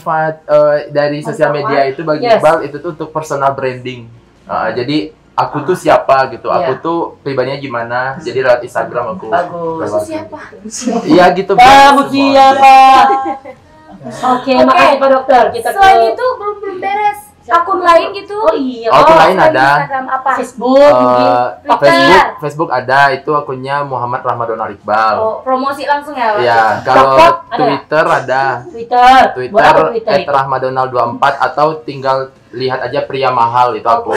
manfaat dari sosial media itu bagi Iqbal itu tuh untuk personal branding. Jadi aku tuh siapa gitu, aku tuh pribadinya gimana, jadi lewat Instagram aku. Bagus, siapa? Iya gitu. Oke, makasih Pak Dokter. Selain itu belum beres. Akun lain gitu. Oh iya. Akun lain ada. Instagram apa? Facebook mungkin. Facebook ada, itu akunnya Muhammad Ramadhan Al Iqbal. Oh, promosi langsung ya, Pak. Iya, kalau Twitter ada. Twitter @ramadhanal24 atau tinggal lihat aja pria mahal itu aku.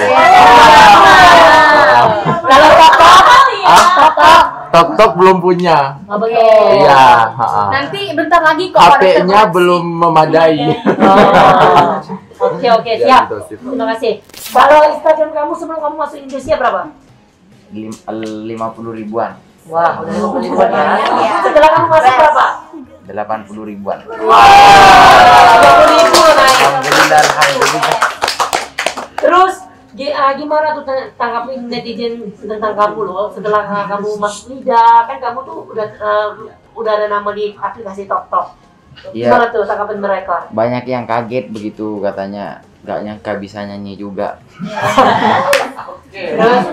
Kalau TokTok belum punya. Iya. Nanti bentar lagi kok. HP-nya belum memadai. Oke, siap. Terima kasih. Kalau Instagram kamu sebelum kamu masuk Indonesia berapa? 50 ribuan. Wah, udah 50 ribuan ya. Setelah kamu masuk berapa? 80 ribuan. Wah, 80 ribu naik. Alhamdulillah. Terus gimana tuh tanggapan netizen tentang kamu loh? Setelah kamu masuk Lida, kan kamu tuh udah ada nama di aplikasi TokTok. Gimana tuh tanggapan mereka? Banyak yang kaget begitu, katanya gak nyangka bisa nyanyi juga. Terus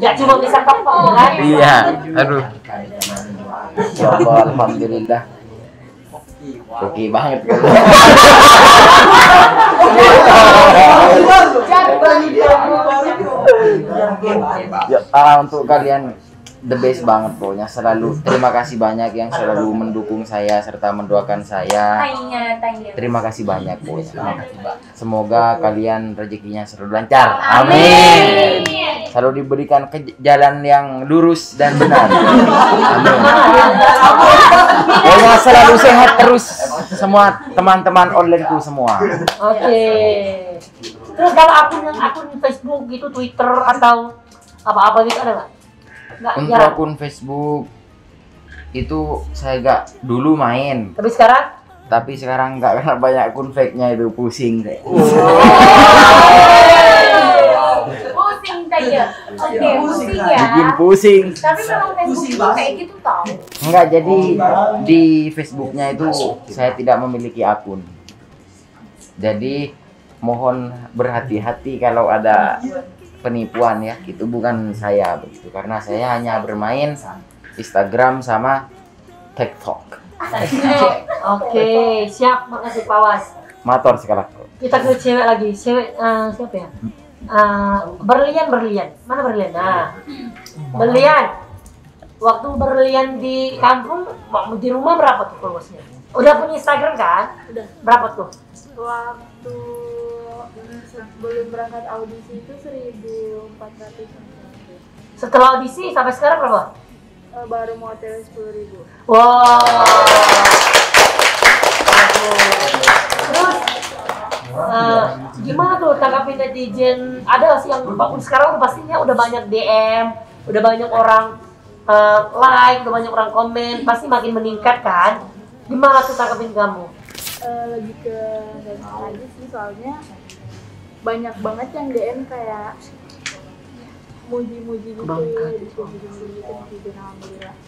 gak cuma bisa TokTok kan? Iya, aduh. Alhamdulillah. Oke banget. Untuk kalian the best banget pokoknya, selalu terima kasih banyak yang selalu mendukung saya serta mendoakan saya. Terima kasih banyak pokoknya. Semoga kalian rezekinya selalu lancar. Amin. Selalu diberikan ke jalan yang lurus dan benar. Amin. Pokoknya selalu sehat terus semua teman-teman onlineku semua. Oke. Terus kalau akun Facebook gitu, Twitter atau apa-apa gitu ada nggak? Untuk akun Facebook itu saya gak dulu main. Tapi sekarang? Tapi sekarang gak, karena banyak akun fake-nya itu pusing saya. Pusing saya. Oke, pusing ya. Bikin pusing. Tapi memang Facebook kayak gitu tau. Enggak, jadi di Facebooknya itu saya tidak memiliki akun. Jadi mohon berhati-hati kalau ada penipuan ya, itu bukan saya begitu, karena saya hanya bermain Instagram sama TikTok. Oke, siap, makasih Pawas. Matur sekali. Kita ke cewek lagi, cewek siapa ya? Berlian, mana Berlian? Nah, Berlian. Waktu Berlian di kampung, di rumah berapa tuh followersnya? Udah punya Instagram kan? Udah. Berapa tuh? Waktu belum berangkat audisi itu 1.400. Setelah audisi sampai sekarang berapa? Baru mau hotel 10.000. Wow. Terus gimana tuh tanggapin netizen? Ada sih yang sekarang pastinya udah banyak DM, udah banyak orang like, udah banyak orang komen, pasti makin meningkat kan? Gimana tuh tanggapin kamu? Lebih ke aja sih, soalnya banyak banget yang DM kayak muji-muji gitu, alhamdulillah.